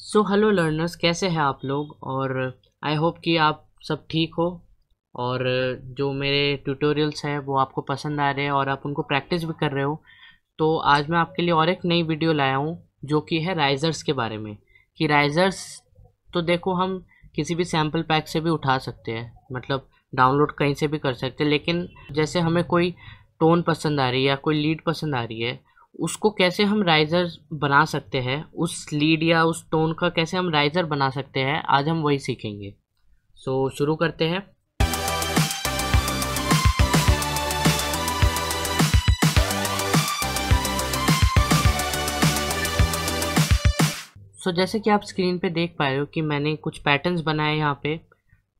So hello learners, कैसे हैं आप लोग। और आई होप कि आप सब ठीक हो और जो मेरे ट्यूटोरियल्स हैं वो आपको पसंद आ रहे हैं और आप उनको प्रैक्टिस भी कर रहे हो। तो आज मैं आपके लिए और एक नई वीडियो लाया हूँ जो कि है राइजर्स के बारे में। कि राइजर्स तो देखो हम किसी भी सैम्पल पैक से भी उठा सकते हैं, मतलब डाउनलोड कहीं से भी कर सकते हैं, लेकिन जैसे हमें कोई टोन पसंद आ रही है या कोई लीड पसंद आ रही है उसको कैसे हम राइजर बना सकते हैं, उस लीड या उस टोन का कैसे हम राइजर बना सकते हैं, आज हम वही सीखेंगे। सो शुरू करते हैं। सो जैसे कि आप स्क्रीन पे देख पा रहे हो कि मैंने कुछ पैटर्न्स बनाए यहाँ पे।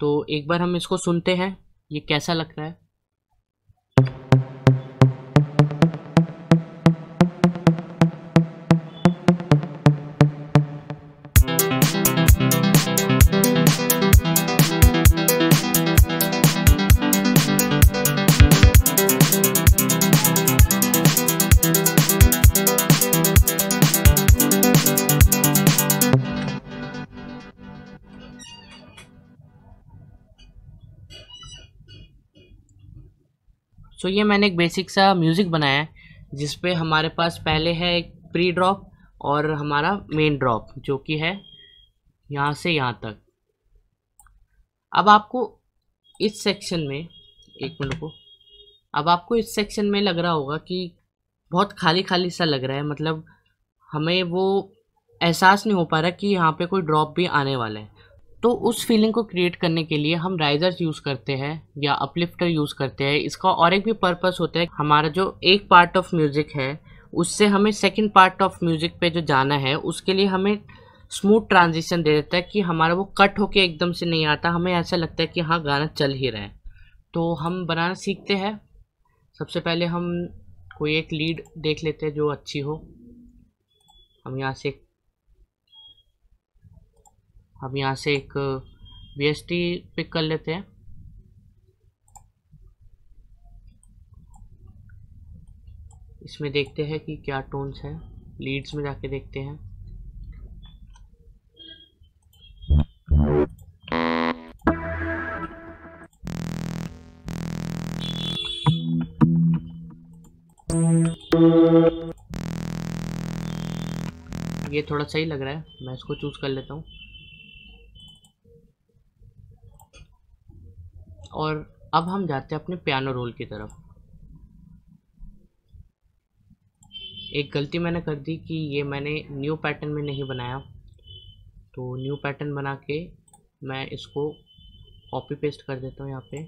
तो एक बार हम इसको सुनते हैं ये कैसा लग रहा है। सो ये मैंने एक बेसिक सा म्यूज़िक बनाया है जिसपे हमारे पास पहले है एक प्री ड्रॉप और हमारा मेन ड्रॉप जो कि है यहाँ से यहाँ तक। अब आपको इस सेक्शन में, एक मिनट को, अब आपको इस सेक्शन में लग रहा होगा कि बहुत खाली खाली सा लग रहा है, मतलब हमें वो एहसास नहीं हो पा रहा कि यहाँ पे कोई ड्रॉप भी आने वाला है। तो उस फीलिंग को क्रिएट करने के लिए हम राइजर्स यूज़ करते हैं या अपलिफ्टर यूज़ करते हैं। इसका और एक भी पर्पस होता है, हमारा जो एक पार्ट ऑफ म्यूज़िक है उससे हमें सेकंड पार्ट ऑफ म्यूज़िक पे जो जाना है उसके लिए हमें स्मूथ ट्रांजिशन दे देता है कि हमारा वो कट होके एकदम से नहीं आता, हमें ऐसा लगता है कि हाँ गाना चल ही रहा है। तो हम बनाना सीखते हैं। सबसे पहले हम कोई एक लीड देख लेते हैं जो अच्छी हो। हम यहाँ से एक VST पिक कर लेते हैं। इसमें देखते हैं कि क्या टोन्स हैं, लीड्स में जाके देखते हैं। ये थोड़ा सही लग रहा है, मैं इसको चूज कर लेता हूँ। और अब हम जाते हैं अपने पियानो रोल की तरफ। एक गलती मैंने कर दी कि ये मैंने न्यू पैटर्न में नहीं बनाया, तो न्यू पैटर्न बना के मैं इसको कॉपी पेस्ट कर देता हूँ यहाँ पे।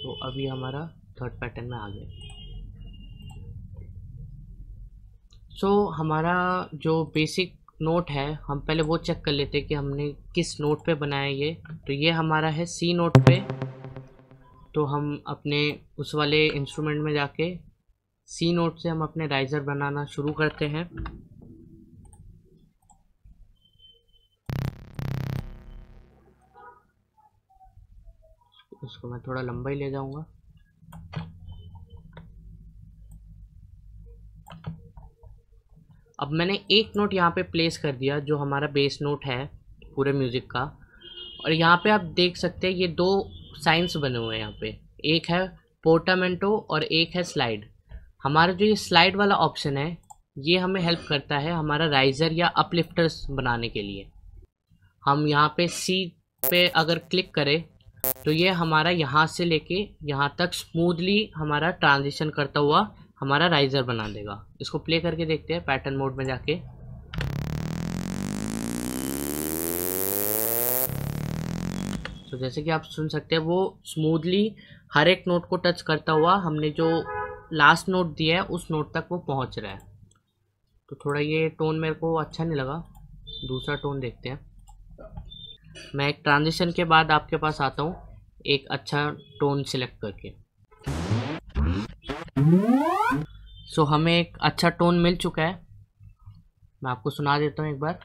तो अभी हमारा थर्ड पैटर्न में आ गया। सो हमारा जो बेसिक नोट है हम पहले वो चेक कर लेते हैं कि हमने किस नोट पे बनाया ये। तो ये हमारा है सी नोट पे, तो हम अपने उस वाले इंस्ट्रूमेंट में जाके सी नोट से हम अपने राइजर बनाना शुरू करते हैं। इसको मैं थोड़ा लंबा ही ले जाऊंगा। अब मैंने एक नोट यहाँ पे प्लेस कर दिया जो हमारा बेस नोट है पूरे म्यूज़िक का। और यहाँ पे आप देख सकते हैं ये दो साइंस बने हुए हैं यहाँ पे, एक है पोर्टामेंटो और एक है स्लाइड। हमारा जो ये स्लाइड वाला ऑप्शन है ये हमें हेल्प करता है हमारा राइजर या अपलिफ्टर्स बनाने के लिए। हम यहाँ पे सी पे अगर क्लिक करें तो ये हमारा यहाँ से लेके यहाँ तक स्मूदली हमारा ट्रांजिशन करता हुआ हमारा राइजर बना देगा। इसको प्ले करके देखते हैं पैटर्न मोड में जाके। तो जैसे कि आप सुन सकते हैं वो स्मूथली हर एक नोट को टच करता हुआ हमने जो लास्ट नोट दिया है उस नोट तक वो पहुंच रहा है। तो थोड़ा ये टोन मेरे को अच्छा नहीं लगा, दूसरा टोन देखते हैं। मैं एक ट्रांजिशन के बाद आपके पास आता हूँ एक अच्छा टोन सिलेक्ट करके। सो हमें एक अच्छा टोन मिल चुका है, मैं आपको सुना देता हूँ एक बार।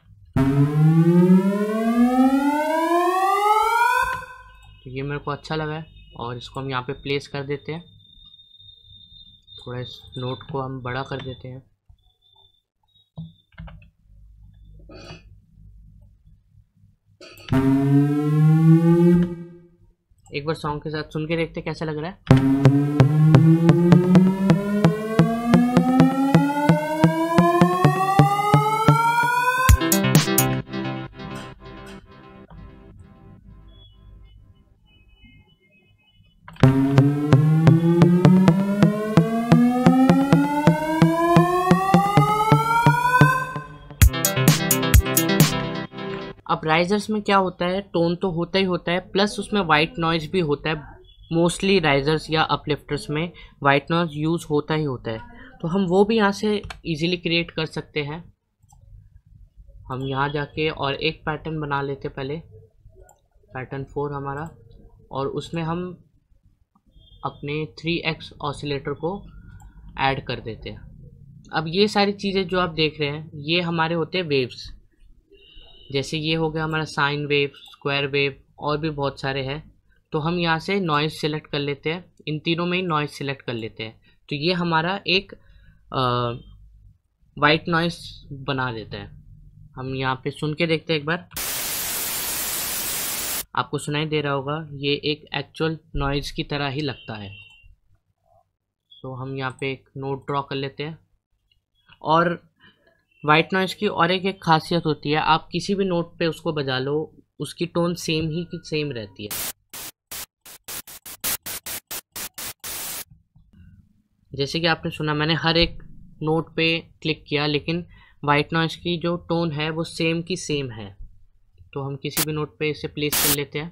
तो ये मेरे को अच्छा लगा है और इसको हम यहाँ पे प्लेस कर देते हैं। थोड़ा इस नोट को हम बड़ा कर देते हैं। एक बार सॉन्ग के साथ सुन के देखते कैसा लग रहा है। राइजर्स में क्या होता है, टोन तो होता ही होता है, प्लस उसमें वाइट नॉइज भी होता है। मोस्टली राइजर्स या अपलिफ्टर्स में वाइट नॉइज यूज़ होता ही होता है, तो हम वो भी यहाँ से इजीली क्रिएट कर सकते हैं। हम यहाँ जाके और एक पैटर्न बना लेते, पहले पैटर्न 4 हमारा, और उसमें हम अपने 3x ऑसिलेटर को ऐड कर देते हैं। अब ये सारी चीज़ें जो आप देख रहे हैं ये हमारे होते हैं वेव्स, जैसे ये हो गया हमारा साइन वेव, स्क्वायर वेव, और भी बहुत सारे हैं। तो हम यहाँ से नॉइज़ सेलेक्ट कर लेते हैं, इन तीनों में ही नॉइज़ सेलेक्ट कर लेते हैं, तो ये हमारा एक वाइट नॉइज़ बना देता है। हम यहाँ पे सुन के देखते हैं एक बार, आपको सुनाई दे रहा होगा, ये एक एक्चुअल नॉइज़ की तरह ही लगता है। तो हम यहाँ पे एक नोट ड्रॉ कर लेते हैं। और वाइट नॉइज़ की और एक खासियत होती है, आप किसी भी नोट पे उसको बजा लो उसकी टोन सेम ही की सेम रहती है। जैसे कि आपने सुना, मैंने हर एक नोट पे क्लिक किया, लेकिन वाइट नॉइज़ की जो टोन है वो सेम की सेम है। तो हम किसी भी नोट पे इसे प्लेस कर लेते हैं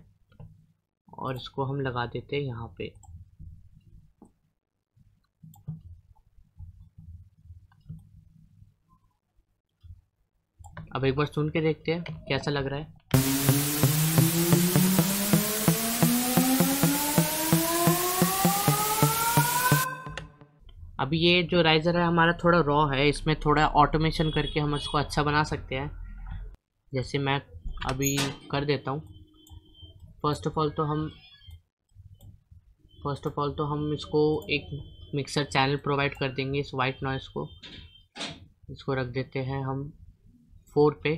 और इसको हम लगा देते हैं यहाँ पे। अब एक बार सुन के देखते हैं कैसा लग रहा है। अभी ये जो राइजर है हमारा थोड़ा रॉ है, इसमें थोड़ा ऑटोमेशन करके हम इसको अच्छा बना सकते हैं। जैसे मैं अभी कर देता हूँ। फर्स्ट ऑफ ऑल तो हम इसको एक मिक्सर चैनल प्रोवाइड कर देंगे। इस वाइट नॉइस को इसको रख देते हैं हम 4 पे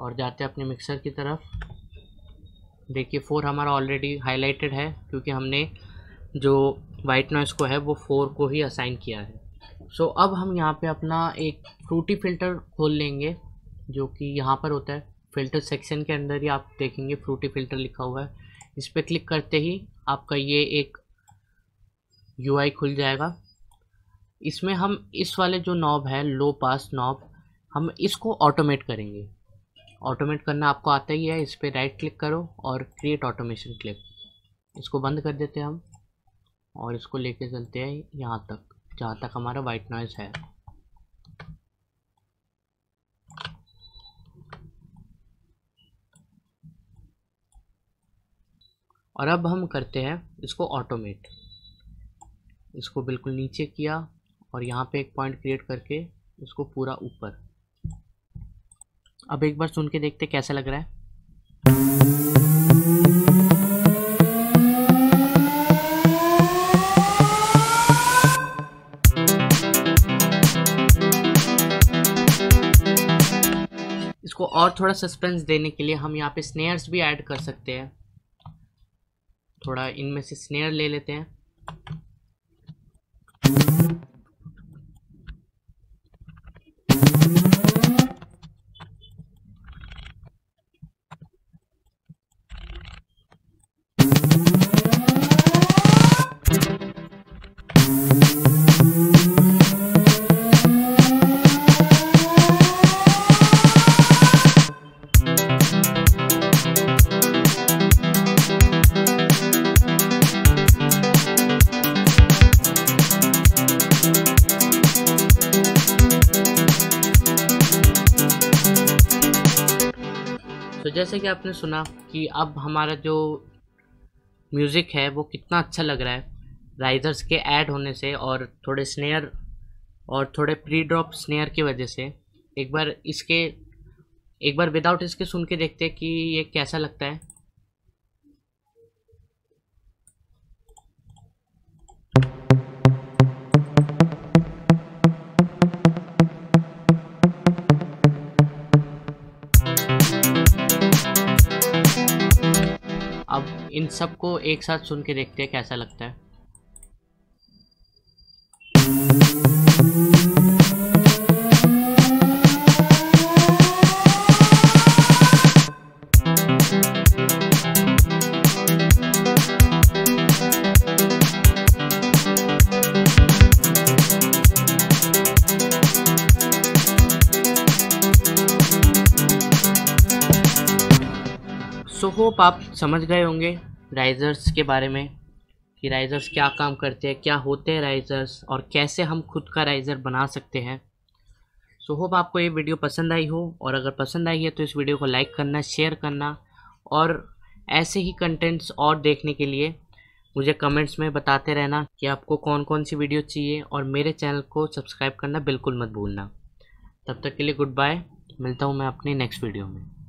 और जाते हैं अपने मिक्सर की तरफ। देखिए 4 हमारा ऑलरेडी हाईलाइटेड है क्योंकि हमने जो वाइट नॉइज़ को है वो 4 को ही असाइन किया है। सो अब हम यहाँ पे अपना एक फ्रूटी फ़िल्टर खोल लेंगे जो कि यहाँ पर होता है फ़िल्टर सेक्शन के अंदर ही। आप देखेंगे फ्रूटी फ़िल्टर लिखा हुआ है, इस पर क्लिक करते ही आपका ये एक UI खुल जाएगा। इसमें हम इस वाले जो नॉब है लो पास नॉब, हम इसको ऑटोमेट करेंगे। ऑटोमेट करना आपको आता ही है, इस पर राइट क्लिक करो और क्रिएट ऑटोमेशन क्लिप, इसको बंद कर देते हैं हम और इसको लेके चलते हैं यहाँ तक जहाँ तक हमारा वाइट नॉइज़ है। और अब हम करते हैं इसको ऑटोमेट, इसको बिल्कुल नीचे किया और यहाँ पे एक पॉइंट क्रिएट करके इसको पूरा ऊपर। अब एक बार सुन के देखते कैसा लग रहा है। इसको और थोड़ा सस्पेंस देने के लिए हम यहाँ पे स्नेयर्स भी ऐड कर सकते हैं। थोड़ा इनमें से स्नेयर ले लेते हैं। जैसे कि आपने सुना कि अब हमारा जो म्यूज़िक है वो कितना अच्छा लग रहा है राइजर्स के ऐड होने से और थोड़े स्नेयर और थोड़े प्री ड्रॉप स्नेयर की वजह से। एक बार विदाउट इसके सुन के देखते हैं कि ये कैसा लगता है। इन सबको एक साथ सुन के देखते हैं कैसा लगता है। सो होप आप समझ गए होंगे राइजर्स के बारे में कि राइजर्स क्या काम करते हैं, क्या होते हैं राइजर्स और कैसे हम खुद का राइजर बना सकते हैं। सो होप आपको ये वीडियो पसंद आई हो, और अगर पसंद आई है तो इस वीडियो को लाइक करना, शेयर करना, और ऐसे ही कंटेंट्स और देखने के लिए मुझे कमेंट्स में बताते रहना कि आपको कौन कौन सी वीडियो चाहिए, और मेरे चैनल को सब्सक्राइब करना बिल्कुल मत भूलना। तब तक के लिए गुड बाय, मिलता हूँ मैं अपने नेक्स्ट वीडियो में।